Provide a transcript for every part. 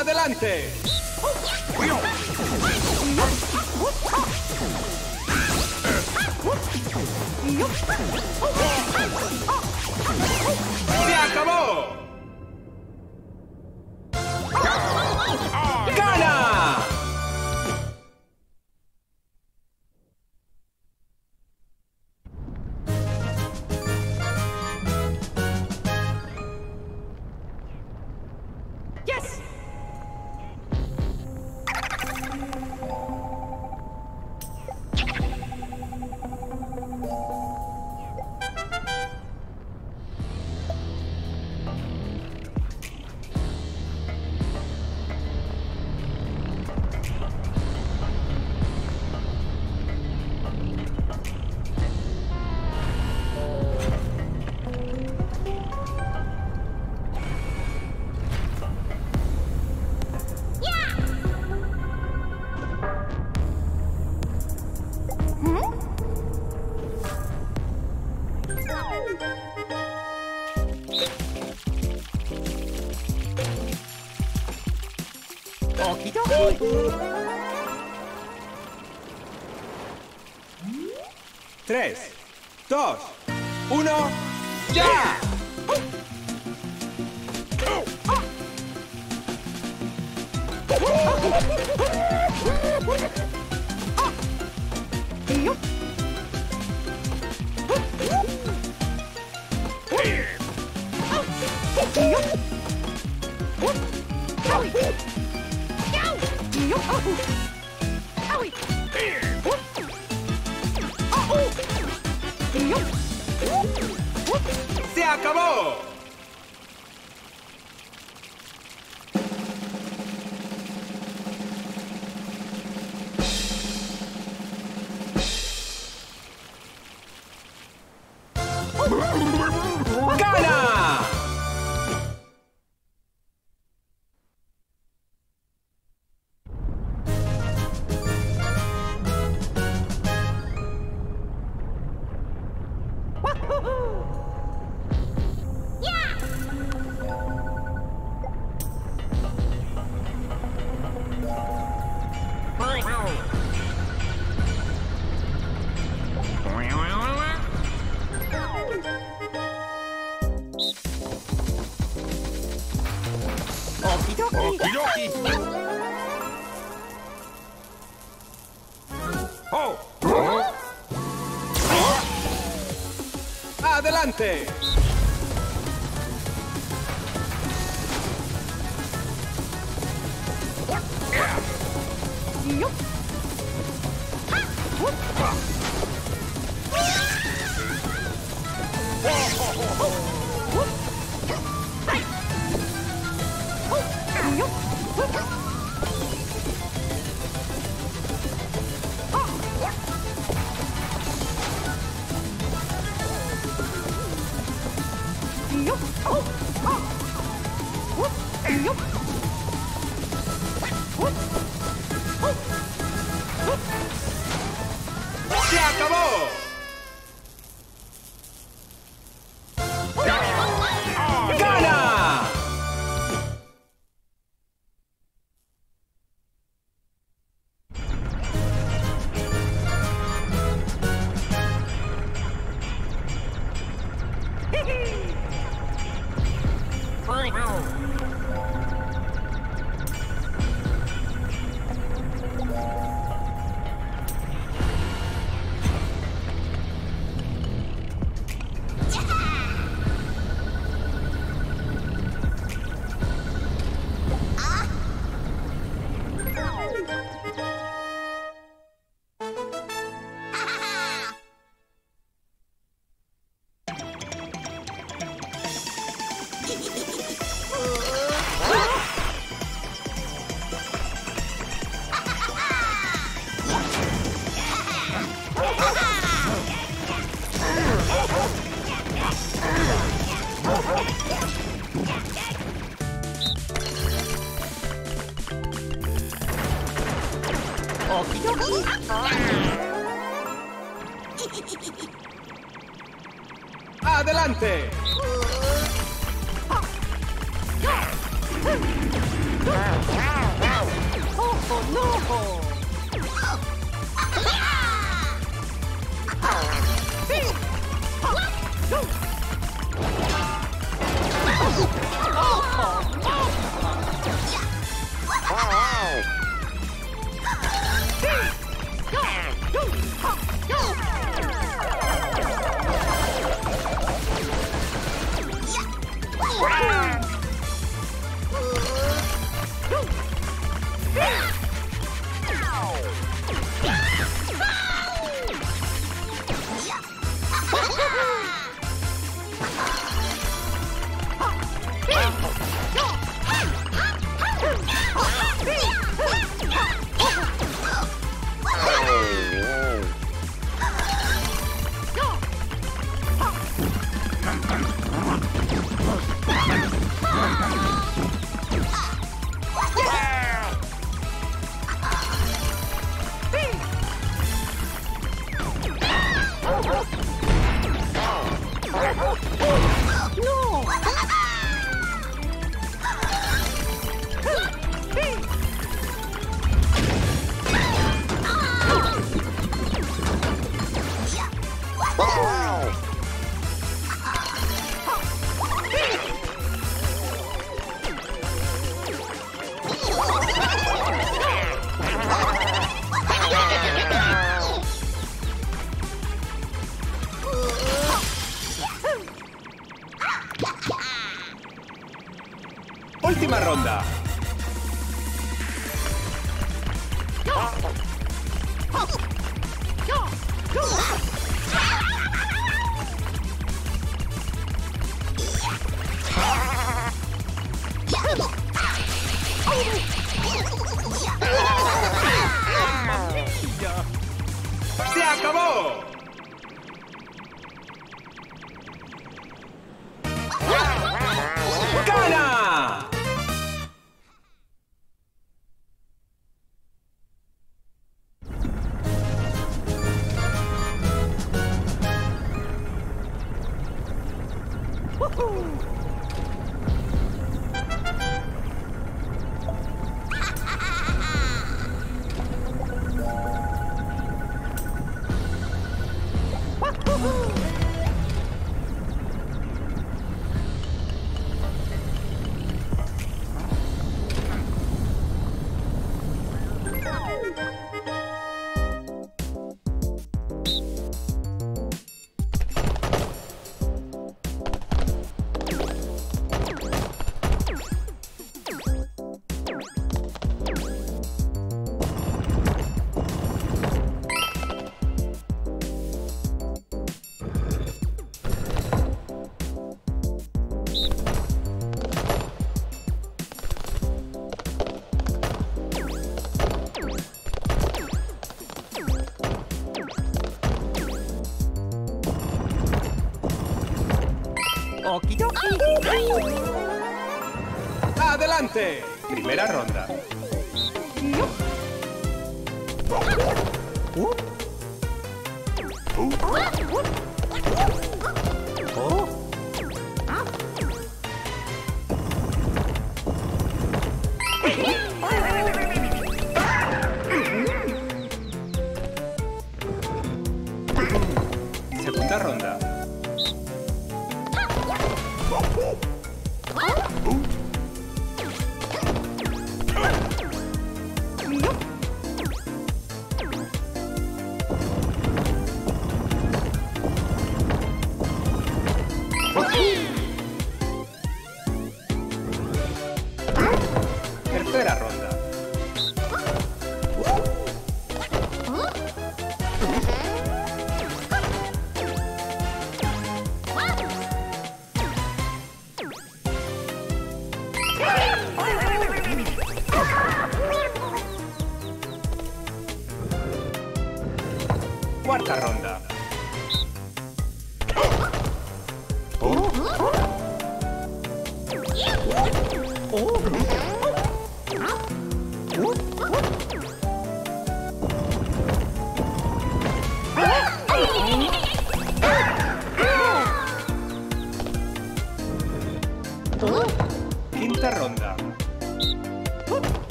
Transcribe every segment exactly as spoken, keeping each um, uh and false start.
¡Adelante! ¡Se acabó! ¡Gana! ¡Yes! Tres, dos, uno, ¡ya! ¡Se acabó! ¡Gana! ¡Adelante! ¡Se acabó! ¡Gana! ¡Adelante! ¡Ojo, no! Última ronda. ¡Se acabó! ¡Gana! ¡Adelante! Primera ronda. Segunda ronda. ¡Gana!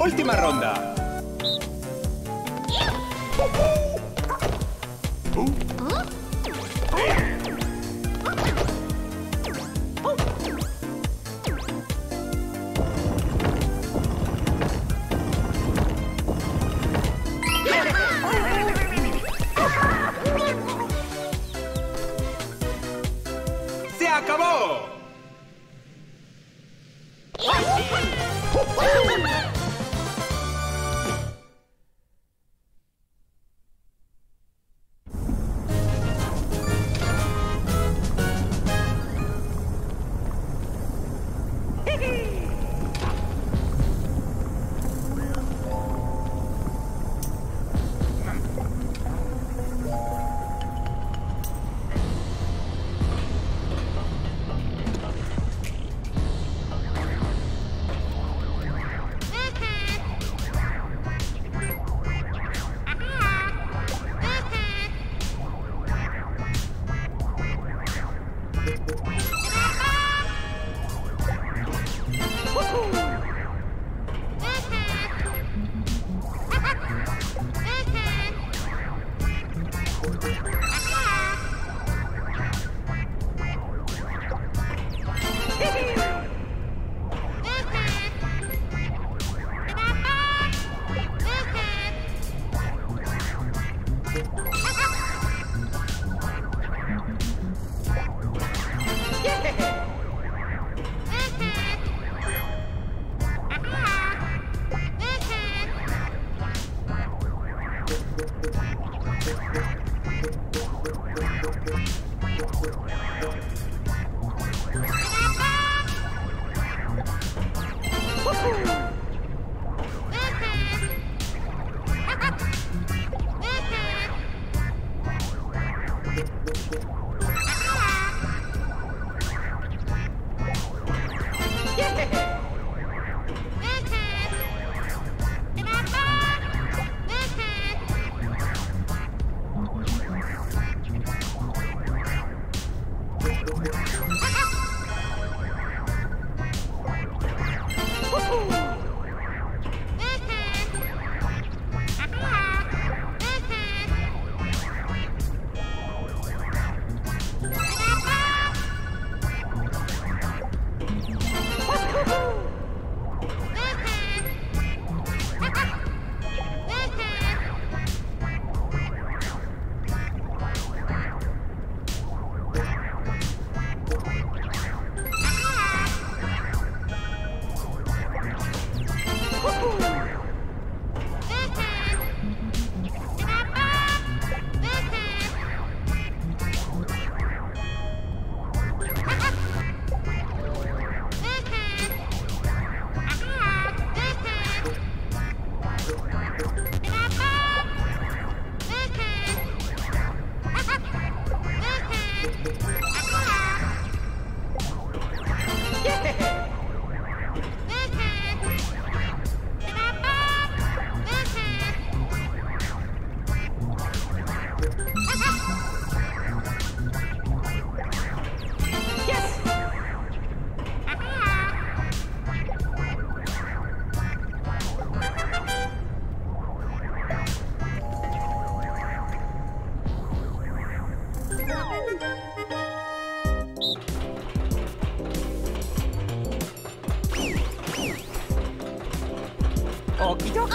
Última ronda. ¡Se acabó!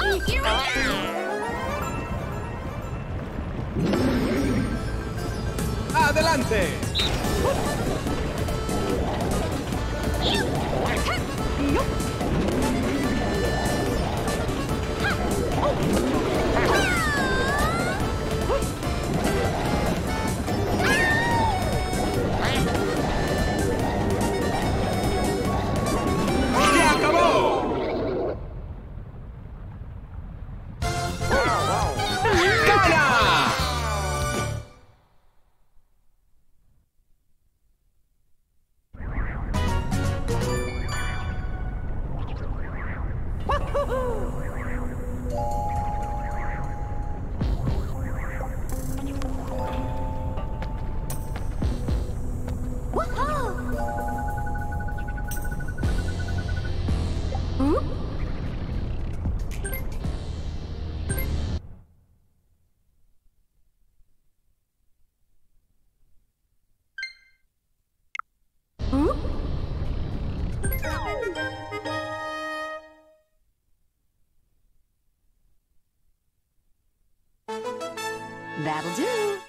Oh, here we go! Adelante! We'll be right back. That'll do.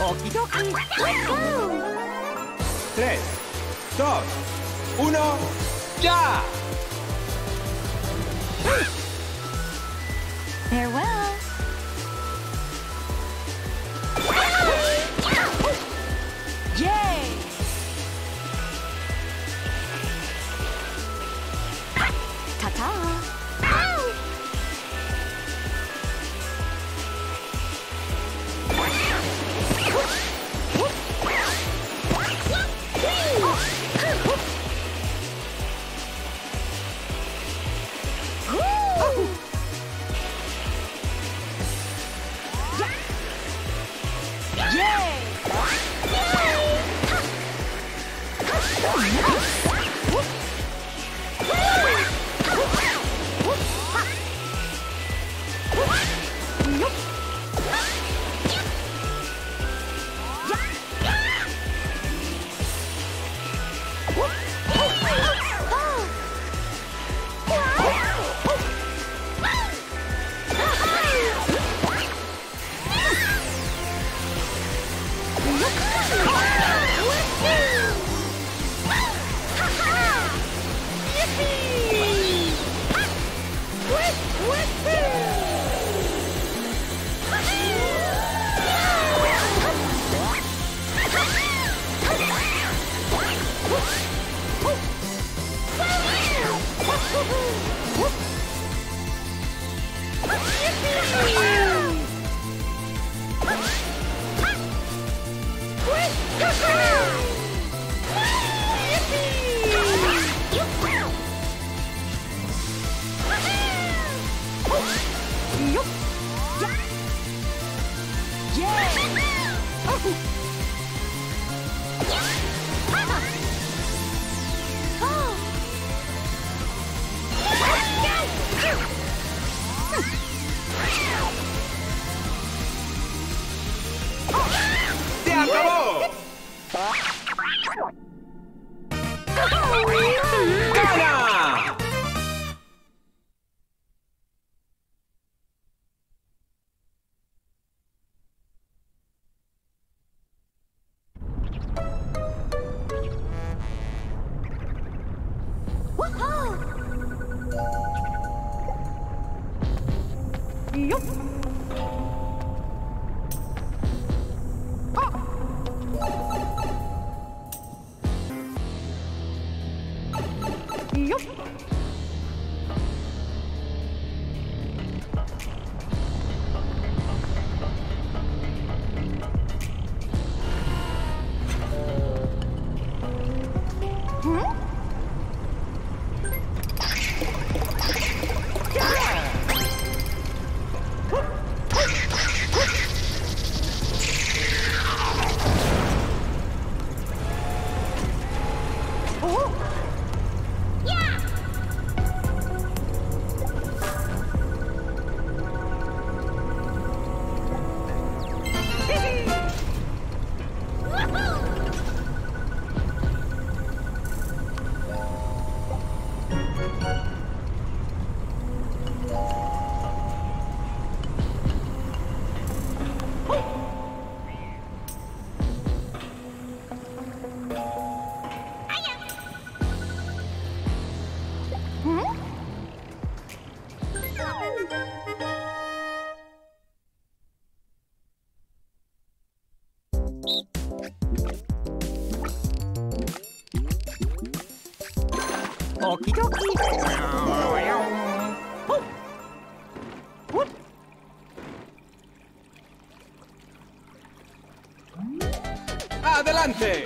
Okie dokie, let's go! Tres, dos, uno, ya! Farewell! Yay! Ta-ta! Okie dokie. Oh. Whoop. ¡Adelante!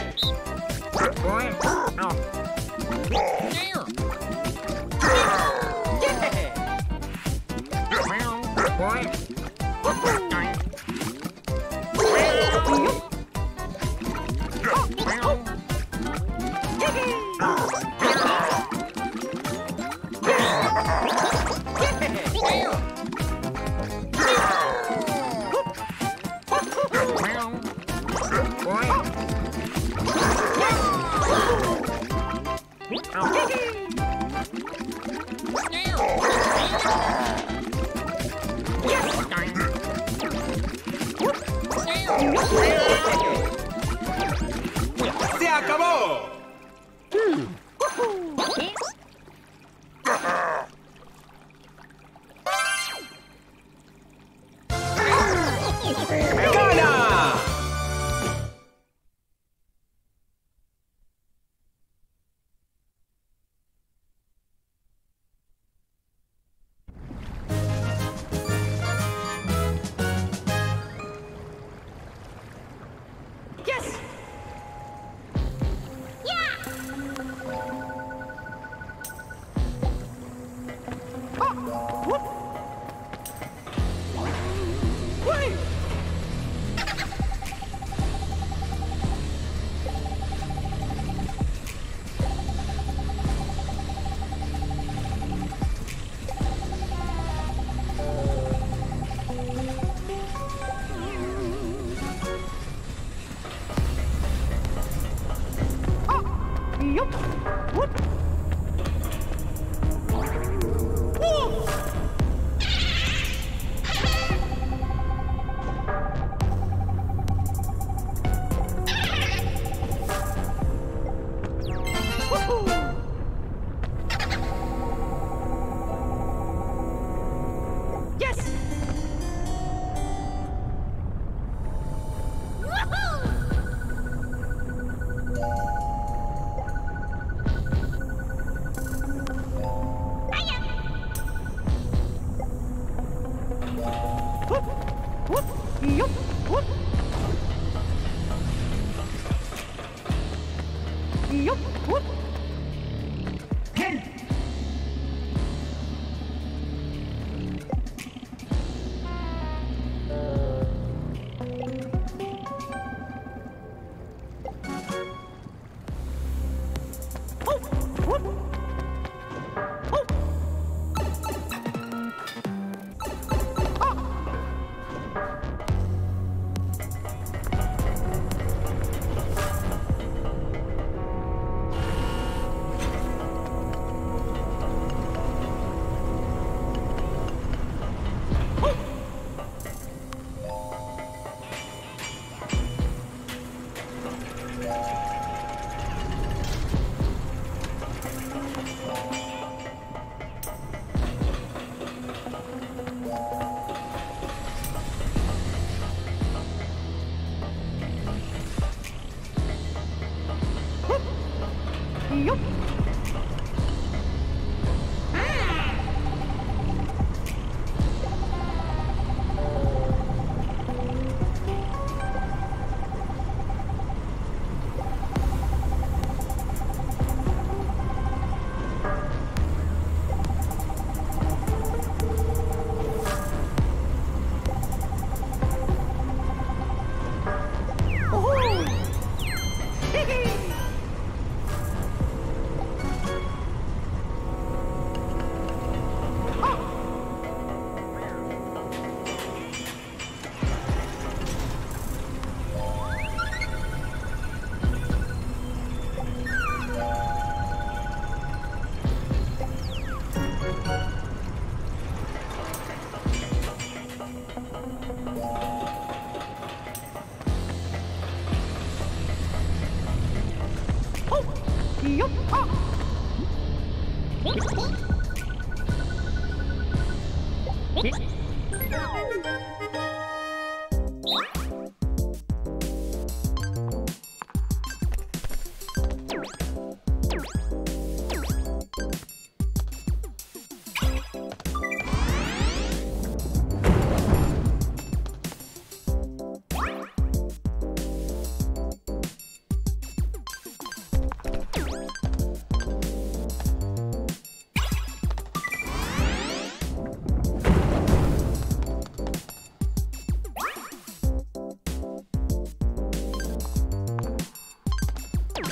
¡Se acabó!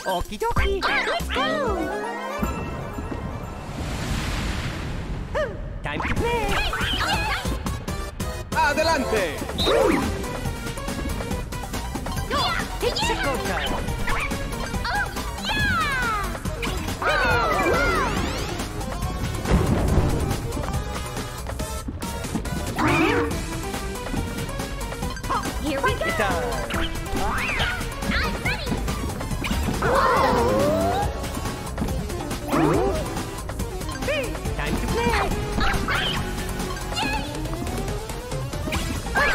Okie dokie. Let's go. Time to play. Adelante. Second time. Here we go! I'm ready! Whoa. Time to play! Alright! Yay! Hey, I'm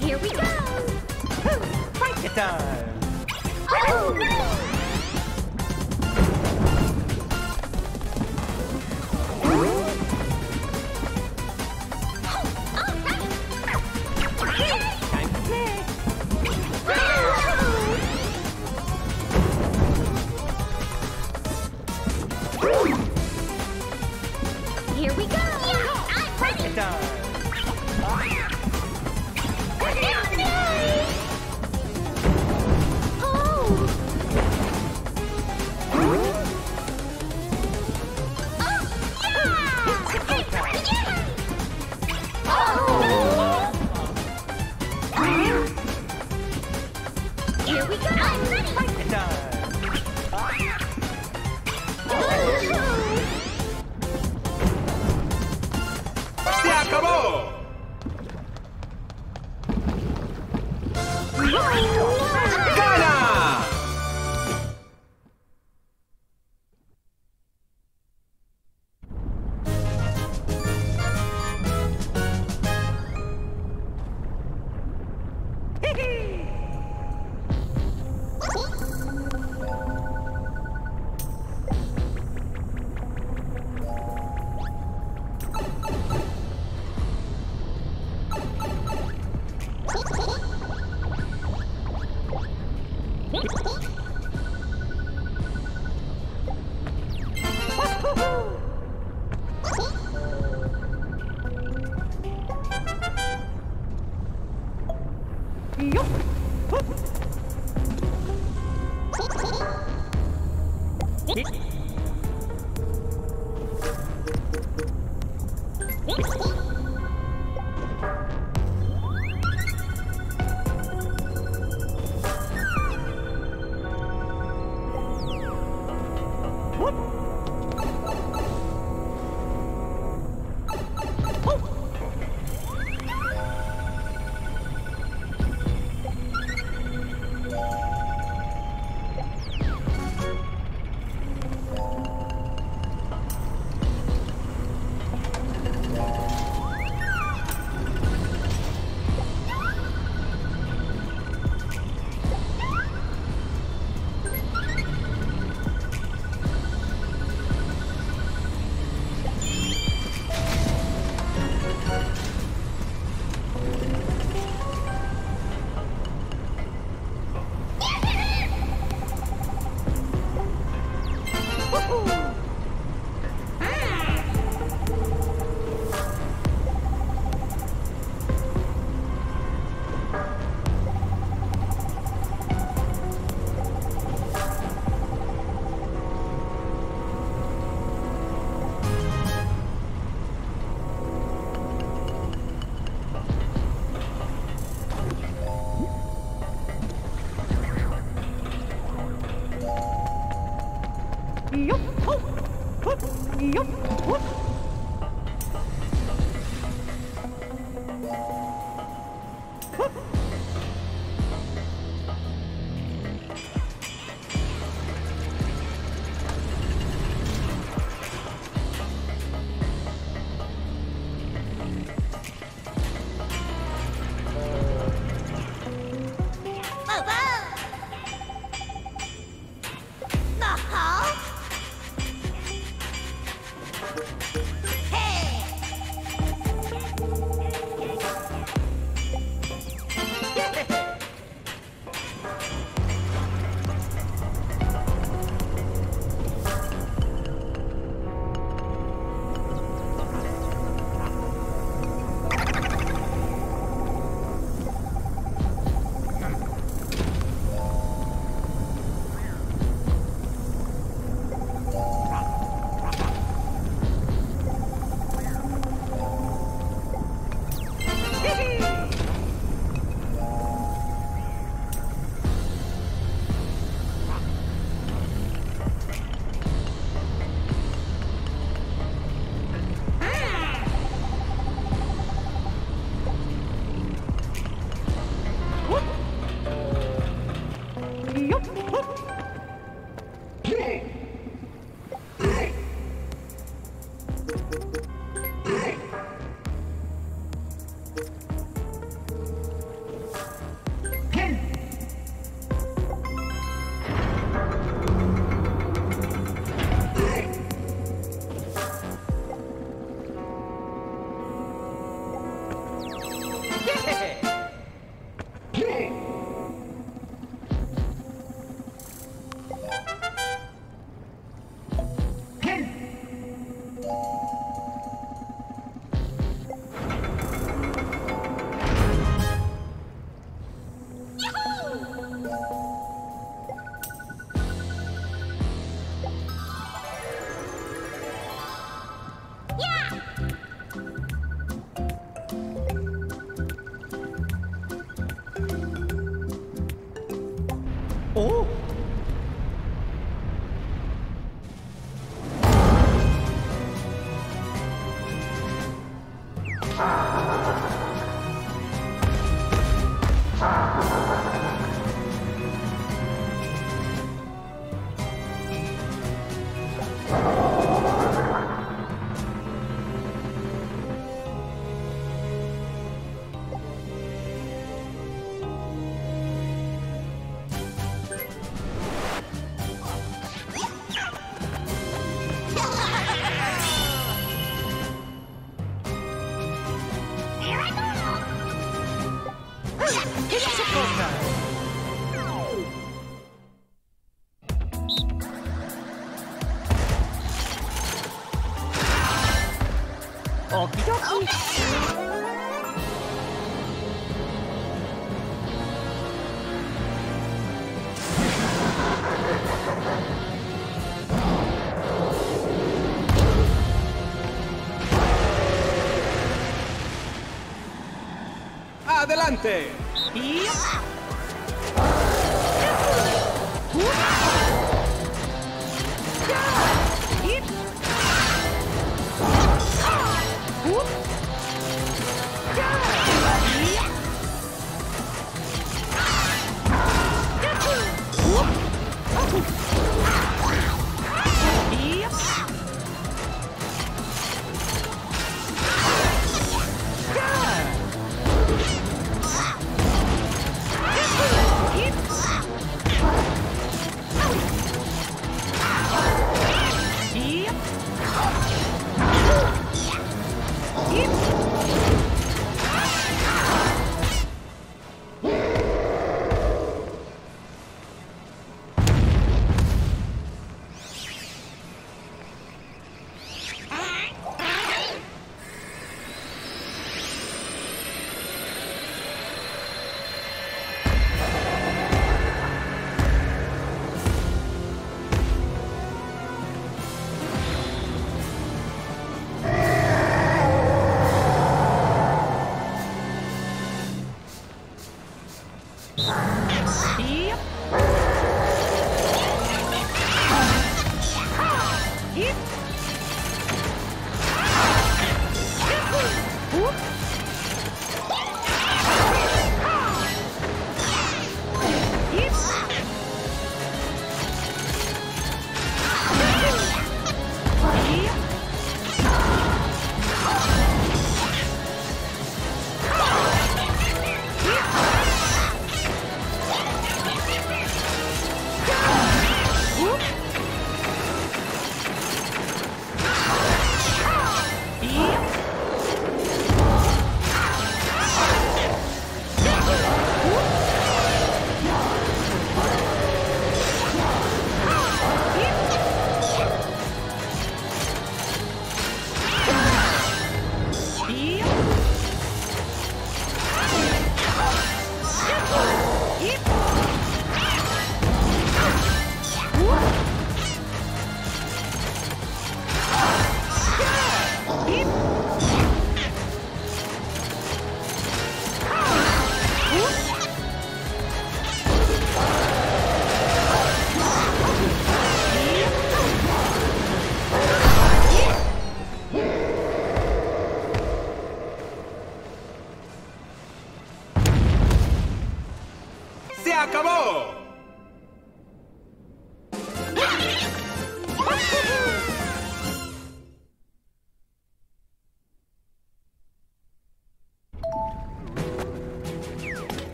ready! Here we go! Fight it time! Oh no! Here we go! Yeah, I'm ready! Oh! Oh, yeah! Yeah! Oh! Here we go! I'm ready! ¡Gana! ¡Adelante! ¡Y!